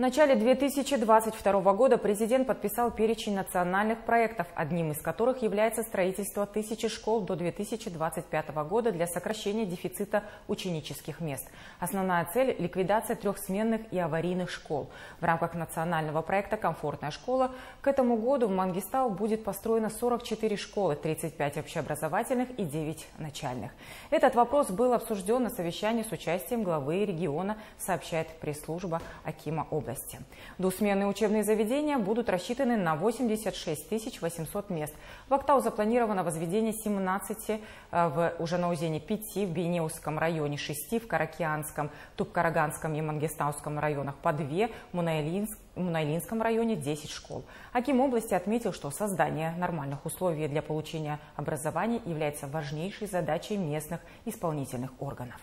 В начале 2022 года президент подписал перечень национальных проектов, одним из которых является строительство 1000 школ до 2025 года для сокращения дефицита ученических мест. Основная цель – ликвидация трехсменных и аварийных школ. В рамках национального проекта «Комфортная школа» к этому году в Мангистау будет построено 44 школы, 35 общеобразовательных и 9 начальных. Этот вопрос был обсужден на совещании с участием главы региона, сообщает пресс-служба акима области. Двусменные учебные заведения будут рассчитаны на 86 800 мест. В Актау запланировано возведение 17, уже на Узене 5, в Бейнеусском районе 6, в Каракеанском, Тубкараганском и Мангистауском районах по 2, в Мунайлинском районе 10 школ. Аким области отметил, что создание нормальных условий для получения образования является важнейшей задачей местных исполнительных органов.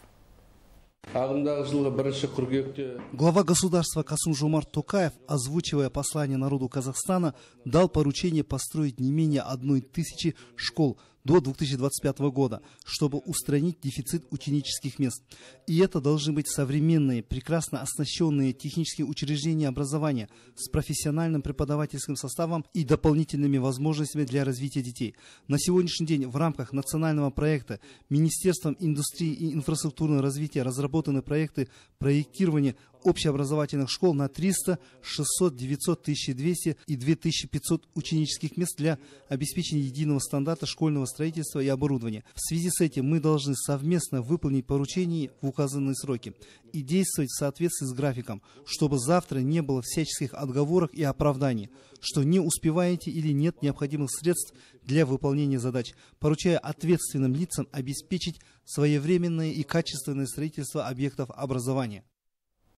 Глава государства Касым-Жомарт Токаев, озвучивая послание народу Казахстана, дал поручение построить не менее 1000 школ до 2025 года, чтобы устранить дефицит ученических мест. И это должны быть современные, прекрасно оснащенные технические учреждения образования с профессиональным преподавательским составом и дополнительными возможностями для развития детей. На сегодняшний день в рамках национального проекта Министерством индустрии и инфраструктурного развития разработаны проекты проектирования общеобразовательных школ на 300, 600, 900, 1200 и 2500 ученических мест для обеспечения единого стандарта школьного строительства и оборудования. В связи с этим мы должны совместно выполнить поручения в указанные сроки и действовать в соответствии с графиком, чтобы завтра не было всяческих отговорок и оправданий, что не успеваете или нет необходимых средств для выполнения задач, поручая ответственным лицам обеспечить своевременное и качественное строительство объектов образования.